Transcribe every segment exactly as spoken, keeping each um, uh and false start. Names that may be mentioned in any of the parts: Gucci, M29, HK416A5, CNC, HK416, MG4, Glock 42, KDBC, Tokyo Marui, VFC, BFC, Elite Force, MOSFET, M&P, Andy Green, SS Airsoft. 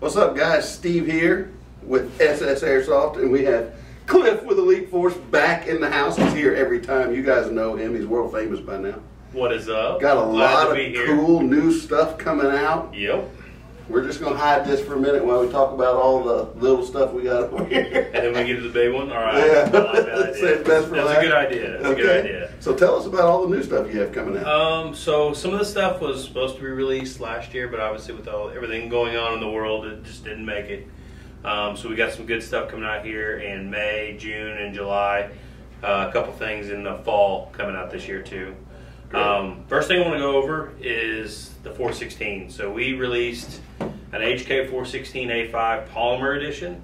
What's up, guys? Steve here with S S Airsoft, and we have Cliff with Elite Force back in the house. He's here every time. You guys know him. He's world famous by now. What is up? Got a lot of cool new stuff coming out. Yep. We're just going to hide this for a minute while we talk about all the little stuff we got over here. And then we get to the big one? All right. Yeah. That's a good idea. That's a good idea. So tell us about all the new stuff you have coming out. Um, so some of the stuff was supposed to be released last year, but obviously with all everything going on in the world, it just didn't make it. Um, so we got some good stuff coming out here in May, June, and July. Uh, a couple things in the fall coming out this year, too. Um, first thing I want to go over is the four sixteen. So we released an H K four sixteen A five Polymer Edition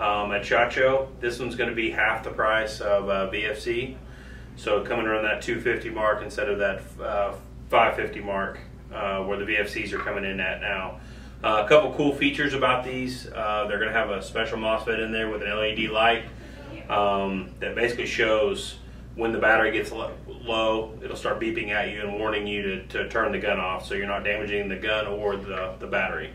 um, at SHOT Show. This one's going to be half the price of uh, B F C. So coming around that two fifty mark instead of that uh, five fifty mark uh, where the V F Cs are coming in at now. Uh, a couple cool features about these. Uh, they're going to have a special MOSFET in there with an L E D light um, that basically shows when the battery gets low, it'll start beeping at you and warning you to, to turn the gun off so you're not damaging the gun or the, the battery.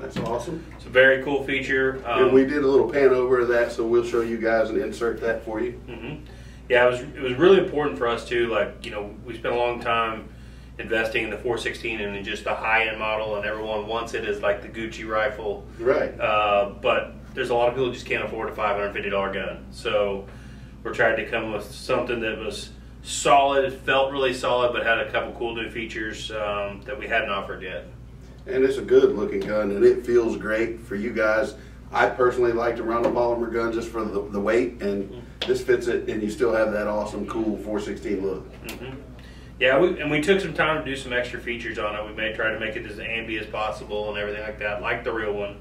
That's awesome. It's a very cool feature. Um, and we did a little pan over of that, so we'll show you guys and insert that for you. Mm-hmm. Yeah, it was, it was really important for us too. Like, you know, we spent a long time investing in the four sixteen and in just the high-end model, and everyone wants it as like the Gucci rifle. Right. Uh, but there's a lot of people who just can't afford a five hundred fifty dollar gun. So we're trying to come with something that was solid, felt really solid, but had a couple cool new features um, that we hadn't offered yet. And it's a good looking gun, and it feels great for you guys. I personally like to run a polymer gun just for the, the weight, and mm-hmm. this fits it, and you still have that awesome, cool four sixteen look. Mm-hmm. Yeah, we, and we took some time to do some extra features on it. We may try to make it as ambient as possible and everything like that, like the real one.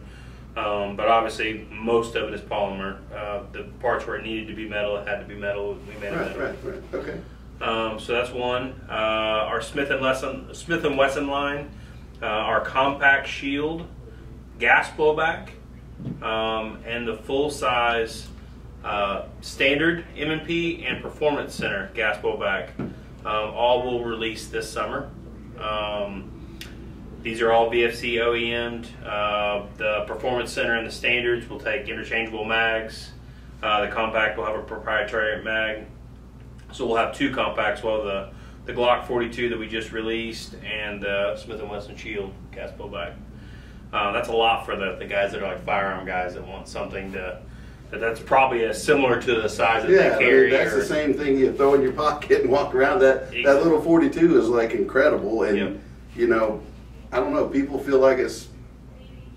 Um, but obviously, most of it is polymer. Uh, the parts where it needed to be metal, it had to be metal. We made it right, metal. Right, right, okay. Um, so that's one. Uh, our Smith and Wesson, Smith and Wesson line, uh, our compact shield, gas blowback, um, and the full-size uh, standard M and P and performance center gas blowback. Um, all will release this summer. Um, These are all V F C O E M'd. Uh, the Performance Center and the standards will take interchangeable mags. Uh, the compact will have a proprietary mag. So we'll have two compacts. Well, the, the Glock forty-two that we just released and the Smith and Wesson Shield gas blowback. Uh, that's a lot for the, the guys that are like firearm guys that want something to, that that's probably as similar to the size that yeah, they carry. Yeah, I mean, that's or, the same thing you throw in your pocket and walk around. That, exactly. That little forty-two is like incredible. And, yep. you know, I don't know, people feel like it's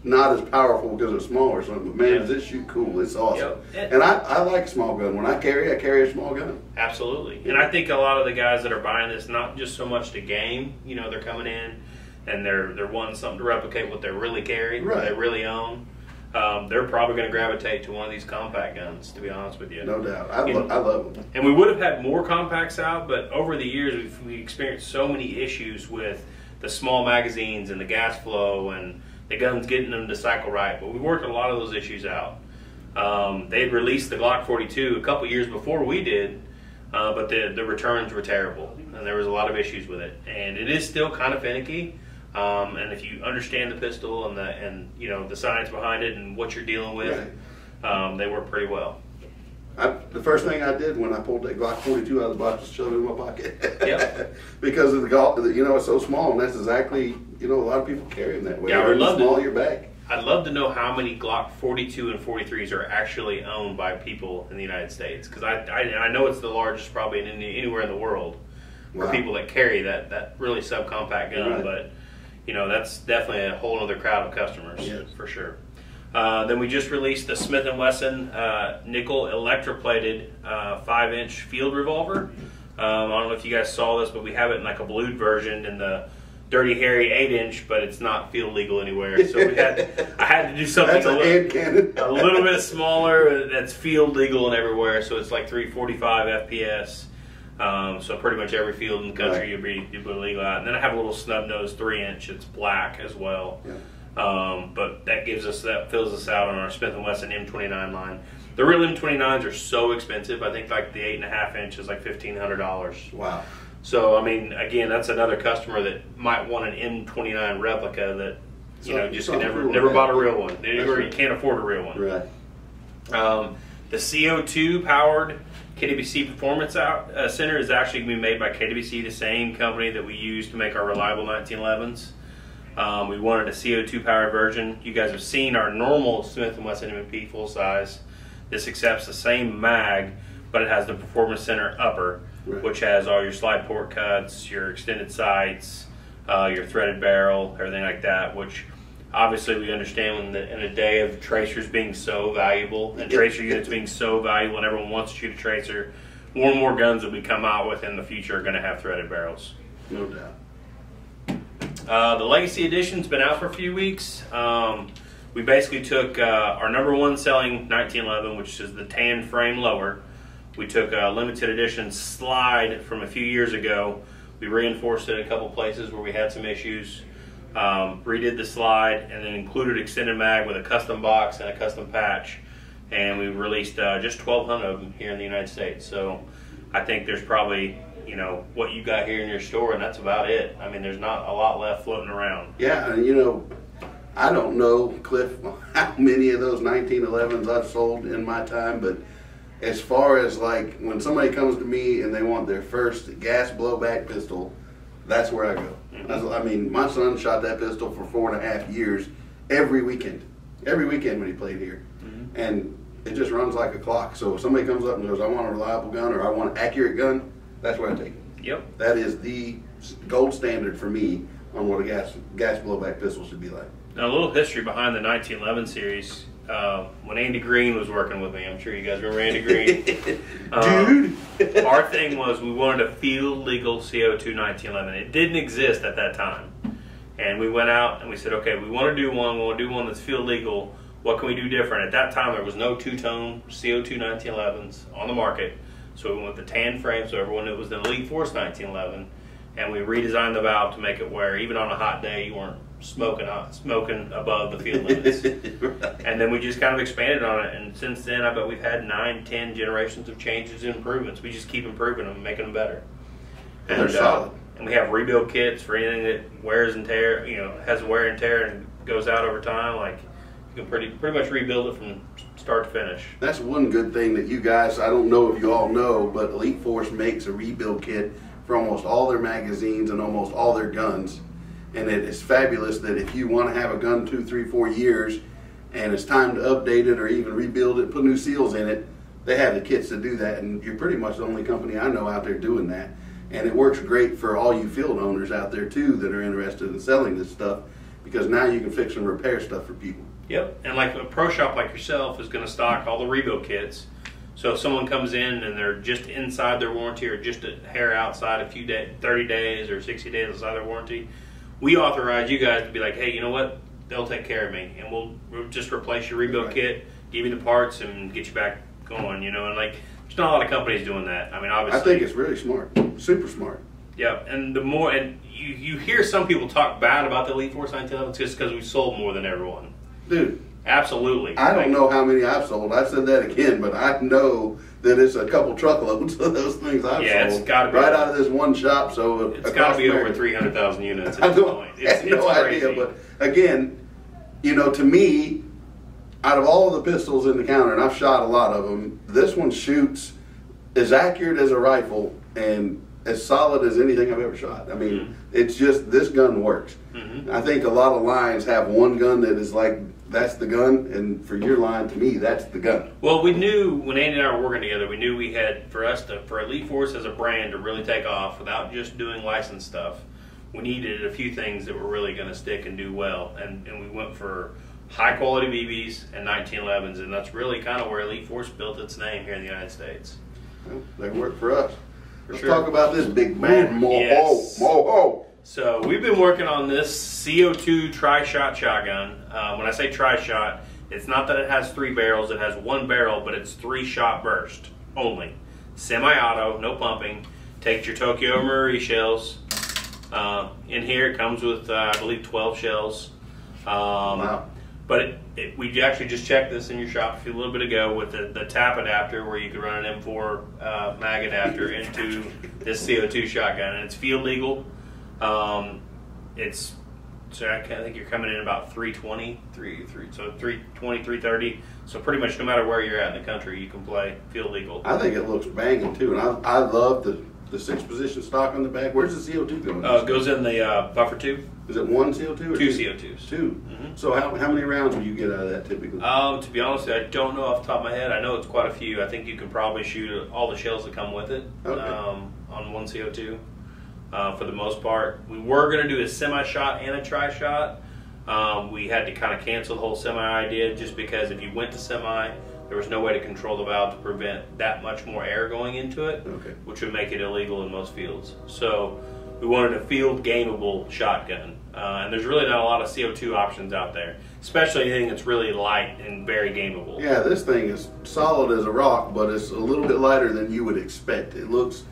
not as powerful because it's small or something, but man, yeah. does this shoot cool. It's awesome. Yep. It, and I, I like small gun. When I carry, I carry a small gun. Absolutely. Yeah. And I think a lot of the guys that are buying this, not just so much to game, you know, they're coming in and they're they're wanting something to replicate what they really carry, right. what they really own. Um, they're probably going to gravitate to one of these compact guns, to be honest with you. No doubt. I, and, lo I love them. And we would have had more compacts out, but over the years, we've, we experienced so many issues with the small magazines and the gas flow and the guns getting them to cycle right. But we worked a lot of those issues out. Um, they released the Glock forty-two a couple years before we did, uh, but the, the returns were terrible. And there was a lot of issues with it. And it is still kind of finicky. Um, and if you understand the pistol and the, and you know, the science behind it and what you're dealing with, right. um, they work pretty well. I, the first thing I did when I pulled that Glock forty-two out of the box was shove it in my pocket. Yeah. Because of the golf, you know, it's so small, and that's exactly, you know, a lot of people carry them that way. Yeah, I'd love small to, your back. I'd love to know how many Glock forty-two and forty-threes are actually owned by people in the United States, because I, I, I know it's the largest probably in any, anywhere in the world for wow. people that carry that that really subcompact gun, right. but you know, that's definitely a whole other crowd of customers yes. for sure. Uh, then we just released the Smith and Wesson uh, nickel electroplated uh, five inch field revolver. Um, I don't know if you guys saw this, but we have it in like a blued version in the Dirty Harry eight inch, but it's not field legal anywhere. So we had, I had to do something that's a, little, a little bit smaller that's field legal and everywhere. So it's like three forty-five F P S. Um, so pretty much every field in the country right. you'll, be, you'll be legal out. And then I have a little snub nose three inch. It's black as well. Yeah. Um, but that gives us, that fills us out on our Smith and Wesson M twenty-nine line. The real M twenty-nines are so expensive. I think like the eight and a half inch is like fifteen hundred dollars. Wow. So, I mean, again, that's another customer that might want an M twenty-nine replica that, you so, know, just so could never never bought a real one. Or you can't afford a real one. Right. Um, the C O two-powered K D B C Performance out, uh, Center is actually going to be made by K D B C, the same company that we use to make our reliable nineteen elevens. Um, we wanted a C O two-powered version. You guys have seen our normal Smith and Wesson M and P full-size. This accepts the same mag, but it has the Performance Center upper, right, which has all your slide port cuts, your extended sights, uh, your threaded barrel, everything like that, which obviously we understand when the, in a day of tracers being so valuable and tracer units being so valuable and everyone wants to shoot a tracer, more and more guns that we come out with in the future are going to have threaded barrels. No doubt. Uh, the Legacy Edition's been out for a few weeks. Um, we basically took uh, our number one selling nineteen eleven, which is the tan frame lower. We took a limited edition slide from a few years ago. We reinforced it in a couple places where we had some issues. Um, redid the slide and then included extended mag with a custom box and a custom patch. And we released uh, just twelve hundred of them here in the United States. So I think there's probably, you know, what you got here in your store, and that's about it. I mean, there's not a lot left floating around. Yeah, you know, I don't know, Cliff, how many of those nineteen elevens I've sold in my time, but as far as like when somebody comes to me and they want their first gas blowback pistol, that's where I go. Mm-hmm. I mean, my son shot that pistol for four and a half years every weekend. Every weekend when he played here. Mm-hmm. And it just runs like a clock. So if somebody comes up and goes, I want a reliable gun or I want an accurate gun, that's where I take it. Yep. That is the gold standard for me on what a gas, gas blowback pistol should be like. Now, a little history behind the nineteen eleven series. Uh, when Andy Green was working with me, I'm sure you guys remember Andy Green. Um, Dude! Our thing was we wanted a field legal C O two nineteen eleven. It didn't exist at that time. And we went out and we said, okay, we want to do one. We want to do one that's field legal. What can we do different? At that time, there was no two-tone C O two nineteen elevens on the market. So we went with the tan frame, so everyone knew it was the Elite Force nineteen eleven. And we redesigned the valve to make it where even on a hot day, you weren't smoking hot, smoking above the field limits. Right. And then we just kind of expanded on it. And since then, I bet we've had nine, ten generations of changes and improvements. We just keep improving them and making them better. And, and they're solid. Uh, and we have rebuild kits for anything that wears and tear, you know, has wear and tear and goes out over time. Like, you can pretty, pretty much rebuild it from start to finish. That's one good thing that you guys, I don't know if you all know, but Elite Force makes a rebuild kit for almost all their magazines and almost all their guns. And it is fabulous that if you want to have a gun two, three, four years and it's time to update it or even rebuild it, put new seals in it, they have the kits to do that. And you're pretty much the only company I know out there doing that. And it works great for all you field owners out there too that are interested in selling this stuff, because now you can fix and repair stuff for people. Yep, and like a pro shop like yourself is going to stock all the rebuild kits. So if someone comes in and they're just inside their warranty or just a hair outside a few days, thirty days or sixty days outside their warranty, we authorize you guys to be like, hey, you know what? They'll take care of me, and we'll, we'll just replace your rebuild right. kit, give you the parts, and get you back going. You know, and like, there's not a lot of companies doing that. I mean, obviously, I think it's really smart, super smart. Yeah, and the more, and you you hear some people talk bad about the Elite Force nineteen elevens just because we sold more than everyone. Dude, absolutely. I don't like, know how many I've sold. I said that again, but I know that it's a couple truckloads of those things I've yeah, sold. It's gotta be right out of this one shop. So it's got to be America. Over three hundred thousand units. At I don't, point. It's, I have it's no crazy. idea. But again, you know, to me, out of all the pistols in the counter, and I've shot a lot of them, this one shoots as accurate as a rifle and as solid as anything I've ever shot. I mean, mm-hmm. it's just this gun works. Mm-hmm. I think a lot of lines have one gun that is like, that's the gun, and for your line, to me, that's the gun. Well, we knew when Andy and I were working together, we knew we had, for us to, for Elite Force as a brand to really take off without just doing licensed stuff, we needed a few things that were really going to stick and do well, and, and we went for high quality B Bs and nineteen elevens, and that's really kind of where Elite Force built its name here in the United States. Well, they work for us. For Let's sure. talk about this big man. Mo yes. Mo ho. So we've been working on this C O two tri-shot shotgun. Uh, when I say tri-shot, it's not that it has three barrels, it has one barrel, but it's three-shot burst only. Semi-auto, no pumping. Takes your Tokyo Marui shells. Uh, in here it comes with, uh, I believe, twelve shells. Um, wow. But it, it, we actually just checked this in your shop a few, little bit ago with the, the tap adapter where you could run an M four uh, mag adapter into this C O two shotgun, and it's field legal. Um, it's so I think you're coming in about three twenty, three thirty, so pretty much no matter where you're at in the country, you can play field legal. I think it looks banging too, and I, I love the the six position stock on the back. Where's the C O two going? Uh, it goes in the uh, buffer tube. Is it one C O two or two? Two C O twos. Two. Mm-hmm. So how, how many rounds will you get out of that typically? Um, to be honest, I don't know off the top of my head. I know it's quite a few. I think you can probably shoot all the shells that come with it, okay. um, on one C O two uh, for the most part. We were going to do a semi-shot and a tri-shot. Um, we had to kind of cancel the whole semi idea just because if you went to semi, there was no way to control the valve to prevent that much more air going into it, okay. which would make it illegal in most fields. So we wanted a field gameable shotgun, uh, and there's really not a lot of C O two options out there, especially anything that's really light and very gameable. Yeah, this thing is solid as a rock, but it's a little bit lighter than you would expect. It looks,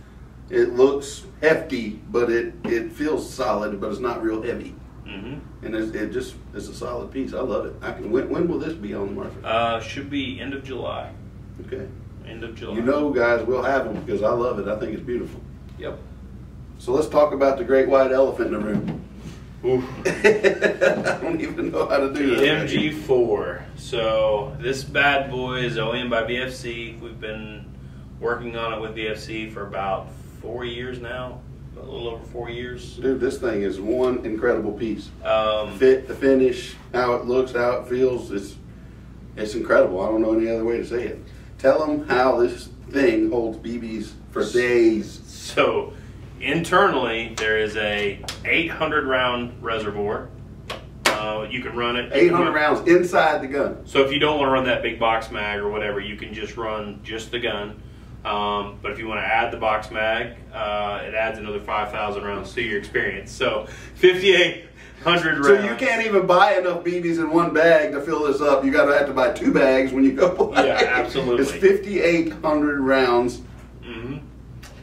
it looks hefty, but it it feels solid, but it's not real heavy. Mm-hmm. And it's, it just it's a solid piece. I love it. I can. When, when will this be on the market? Uh, should be end of July. Okay. End of July. You know, guys, we'll have them because I love it. I think it's beautiful. Yep. So let's talk about the great white elephant in the room. Oof. I don't even know how to do that. The M G four. So this bad boy is O E M by B F C. We've been working on it with B F C for about four years now, a little over four years. Dude, this thing is one incredible piece. Um, Fit, the finish, how it looks, how it feels. It's, it's incredible. I don't know any other way to say it. Tell them how this thing holds B Bs for days. So. Internally, there is a eight hundred round reservoir. Uh, you can run it. eight hundred rounds inside the gun. So if you don't want to run that big box mag or whatever, you can just run just the gun. Um, but if you want to add the box mag, uh, it adds another five thousand rounds to your experience. So fifty-eight hundred rounds. So you can't even buy enough B Bs in one bag to fill this up. You got to have to buy two bags when you go buy. Yeah, absolutely. It's fifty-eight hundred rounds. Mm-hmm.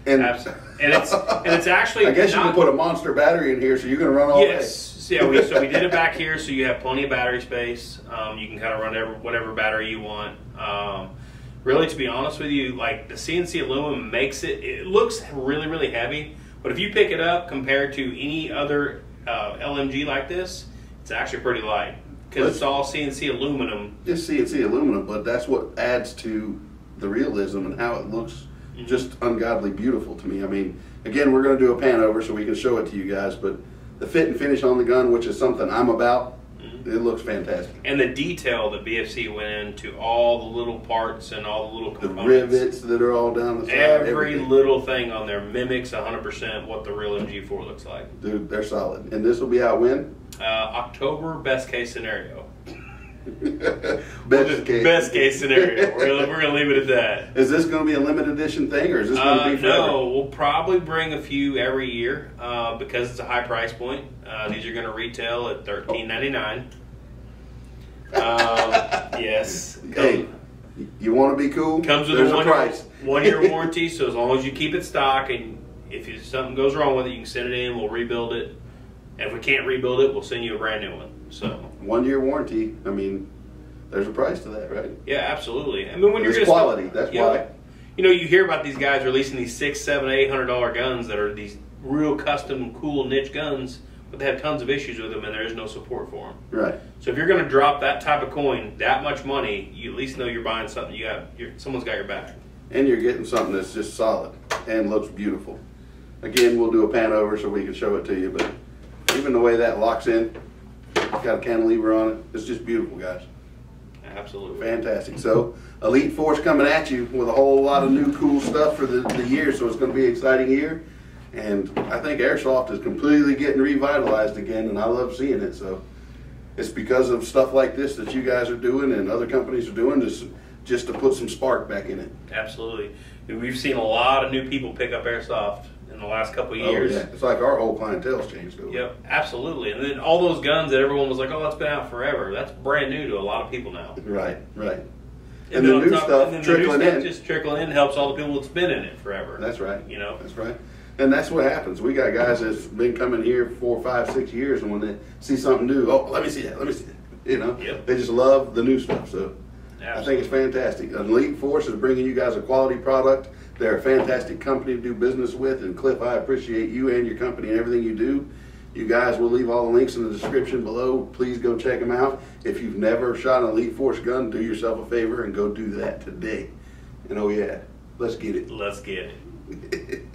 And absolutely. And it's, and it's actually... I guess not, you can put a monster battery in here, so you're going to run all yes. day. Yes. Yeah, we, so we did it back here, so you have plenty of battery space. Um, you can kind of run every, whatever battery you want. Um, really, to be honest with you, like the C N C aluminum makes it... It looks really, really heavy, but if you pick it up compared to any other uh, L M G like this, it's actually pretty light because it's all C N C aluminum. It's C N C aluminum, but that's what adds to the realism and how it looks... just ungodly beautiful to me. I mean, again, we're going to do a pan over so we can show it to you guys, but the fit and finish on the gun, which is something I'm about, mm-hmm. it looks fantastic. And the detail that B F C went into all the little parts and all the little components. The rivets that are all down the side. Every everything. little thing on there mimics one hundred percent what the real M G four looks like. Dude, they're solid. And this will be out when? Uh, October, best case scenario. best, case. best case scenario. We're gonna, we're gonna leave it at that. Is this gonna be a limited edition thing, or is this gonna uh, be forever? No, we'll probably bring a few every year uh, because it's a high price point. Uh, these are gonna retail at thirteen ninety-nine. Um, yes. Hey, Come. you want to be cool? Comes with There's a one a price. Year, one year warranty. So as long as you keep it stock, and if you, something goes wrong with it, you can send it in. We'll rebuild it. And if we can't rebuild it, we'll send you a brand new one. So. One year warranty. I mean, there's a price to that, right? Yeah, absolutely. I mean, when you're it's quality, that's you why. Know, you know, you hear about these guys releasing these six, seven, eight hundred dollar guns that are these real custom, cool niche guns, but they have tons of issues with them, and there is no support for them. Right. So if you're going to drop that type of coin, that much money, you at least know you're buying something. You got, you're, someone's got your back, and you're getting something that's just solid and looks beautiful. Again, we'll do a pan over so we can show it to you, but even the way that locks in. Got a cantilever on it. It's just beautiful, guys. Absolutely. Fantastic. So, Elite Force coming at you with a whole lot of new cool stuff for the, the year, so it's going to be an exciting year. And I think Airsoft is completely getting revitalized again, and I love seeing it. So, it's because of stuff like this that you guys are doing and other companies are doing just, just to put some spark back in it. Absolutely. We've seen a lot of new people pick up Airsoft in the last couple of years. Oh, yeah. It's like our whole clientele's changed over. Yep, absolutely. And then all those guns that everyone was like, oh, that's been out forever, that's brand new to a lot of people now. Right, right. And, and the new top, stuff and trickling the new stuff in. Just trickling in helps all the people that's been in it forever. That's right. You know? That's right. And that's what happens. We got guys that's been coming here four, five, six years, and when they see something new, oh, let me see that, let me see that. You know, yep. They just love the new stuff. So absolutely. I think it's fantastic. Elite Force is bringing you guys a quality product. They're a fantastic company to do business with. And Cliff, I appreciate you and your company and everything you do. You guys will leave all the links in the description below. Please go check them out. If you've never shot an Elite Force gun, do yourself a favor and go do that today. And oh yeah, let's get it. Let's get it.